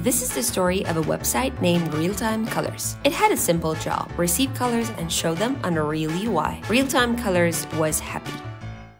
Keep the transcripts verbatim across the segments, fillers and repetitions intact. This is the story of a website named Realtime Colors. It had a simple job, receive colors and show them on a real U I. Realtime Colors was happy.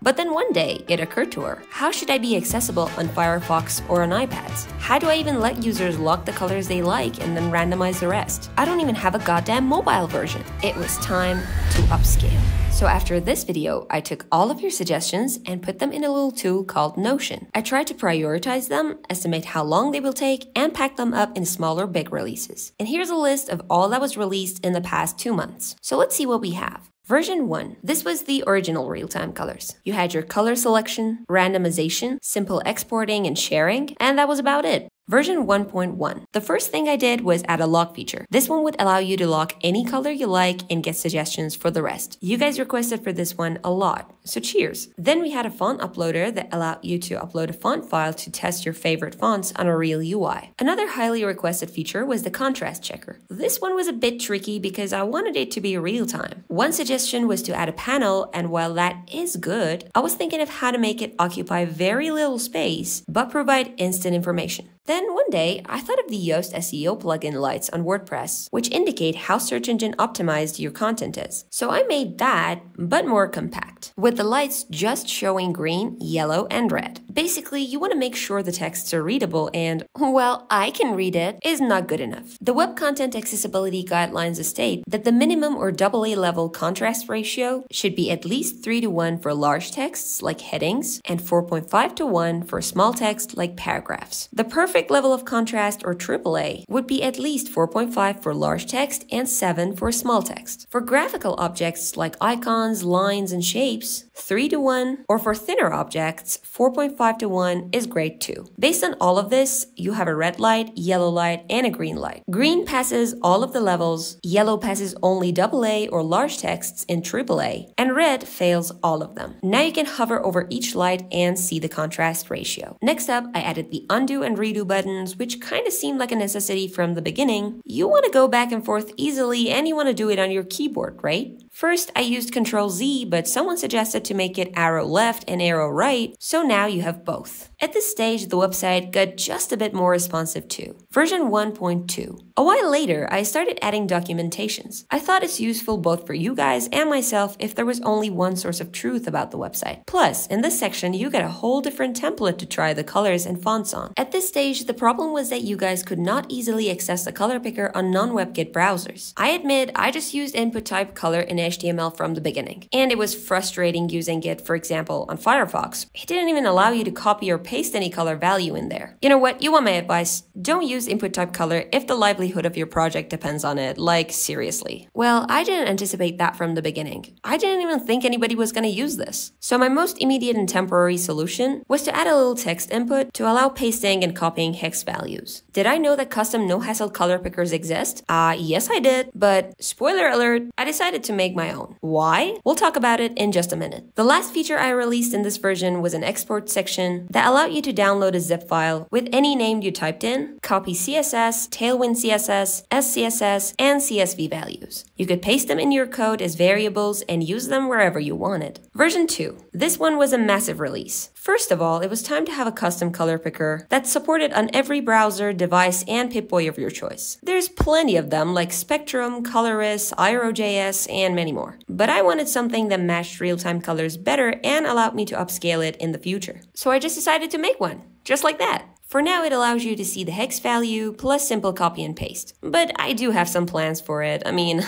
But then one day, it occurred to her, how should I be accessible on Firefox or on iPads? How do I even let users lock the colors they like and then randomize the rest? I don't even have a goddamn mobile version. It was time to upscale. So after this video, I took all of your suggestions and put them in a little tool called Notion. I tried to prioritize them, estimate how long they will take, and pack them up in smaller big releases. And here's a list of all that was released in the past two months. So let's see what we have. Version one. This was the original Realtime Colors. You had your color selection, randomization, simple exporting and sharing, and that was about it. Version one point one. The first thing I did was add a lock feature. This one would allow you to lock any color you like and get suggestions for the rest. You guys requested for this one a lot, so cheers. Then we had a font uploader that allowed you to upload a font file to test your favorite fonts on a real U I. Another highly requested feature was the contrast checker. This one was a bit tricky because I wanted it to be real time. One suggestion was to add a panel, and while that is good, I was thinking of how to make it occupy very little space but provide instant information. Then one day, I thought of the Yoast S E O plugin lights on WordPress, which indicate how search engine optimized your content is. So I made that, but more compact, with the lights just showing green, yellow, and red. Basically, you want to make sure the texts are readable and, well, I can read it, is not good enough. The Web Content Accessibility Guidelines state that the minimum or double A level contrast ratio should be at least three to one for large texts like headings and four point five to one for small text like paragraphs. The perfect The perfect level of contrast or triple A would be at least four point five for large text and seven for small text. For graphical objects like icons, lines, and shapes, three to one, or for thinner objects, four point five to one is great too. Based on all of this, you have a red light, yellow light, and a green light. Green passes all of the levels, yellow passes only double A or large texts in triple A, and red fails all of them. Now you can hover over each light and see the contrast ratio. Next up, I added the undo and redo buttons, which kind of seemed like a necessity from the beginning. You want to go back and forth easily and you want to do it on your keyboard, right? First, I used control Z, but someone suggested to make it arrow left and arrow right, so now you have both. At this stage, the website got just a bit more responsive too. Version one point two. A while later, I started adding documentations. I thought it's useful both for you guys and myself if there was only one source of truth about the website. Plus, in this section, you get a whole different template to try the colors and fonts on. At this stage, the problem was that you guys could not easily access the color picker on non-WebKit browsers. I admit, I just used input type color in H T M L from the beginning, and it was frustrating using it, for example, on Firefox. It didn't even allow you to copy or paste any color value in there. You know what? You want my advice? Don't use input type color if the livelihood of your project depends on it. Like, seriously. Well, I didn't anticipate that from the beginning. I didn't even think anybody was going to use this. So my most immediate and temporary solution was to add a little text input to allow pasting and copying hex values. Did I know that custom no-hassle color pickers exist? Ah, uh, yes I did, but spoiler alert, I decided to make my own. Why? We'll talk about it in just a minute. The last feature I released in this version was an export section that allowed you to download a zip file with any name you typed in, copy C S S, Tailwind C S S, S C S S, and C S V values. You could paste them in your code as variables and use them wherever you wanted. Version two. This one was a massive release. First of all, it was time to have a custom color picker that's supported on every browser, device, and pip boy of your choice. There's plenty of them like Spectrum, Coloris, iro dot J S, and many more. But I wanted something that matched Realtime Colors better and allowed me to upscale it in the future. So I just decided to make one, just like that. For now, it allows you to see the hex value plus simple copy and paste. But I do have some plans for it. I mean,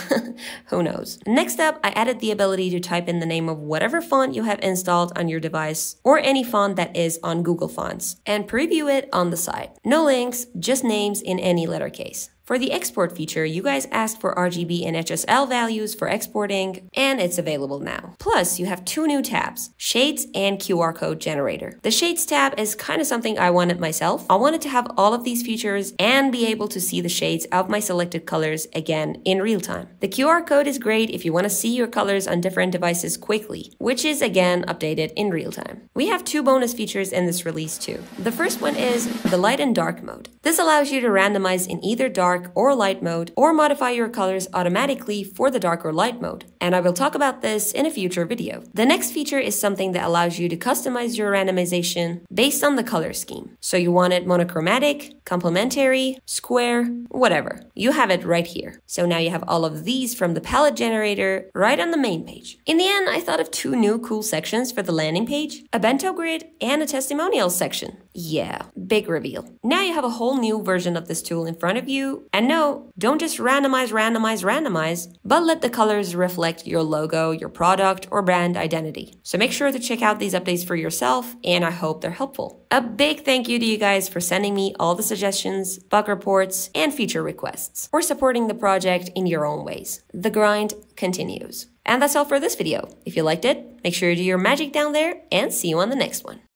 who knows? Next up, I added the ability to type in the name of whatever font you have installed on your device or any font that is on Google Fonts and preview it on the side. No links, just names in any letter case. For the export feature, you guys asked for R G B and H S L values for exporting, and it's available now. Plus, you have two new tabs, Shades and Q R Code Generator. The Shades tab is kind of something I wanted myself. I wanted to have all of these features and be able to see the shades of my selected colors again in real time. The Q R code is great if you want to see your colors on different devices quickly, which is again updated in real time. We have two bonus features in this release too. The first one is the light and dark mode. This allows you to randomize in either dark dark or light mode, or modify your colors automatically for the dark or light mode. And I will talk about this in a future video. The next feature is something that allows you to customize your randomization based on the color scheme. So you want it monochromatic, complementary, square, whatever. You have it right here. So now you have all of these from the palette generator right on the main page. In the end, I thought of two new cool sections for the landing page, a bento grid and a testimonial section. Yeah, big reveal. Now you have a whole new version of this tool in front of you. And no, don't just randomize, randomize, randomize, but let the colors reflect your logo, your product, or brand identity. So make sure to check out these updates for yourself, and I hope they're helpful. A big thank you to you guys for sending me all the suggestions, bug reports, and feature requests, or supporting the project in your own ways. The grind continues. And that's all for this video. If you liked it, make sure you do your magic down there, and see you on the next one.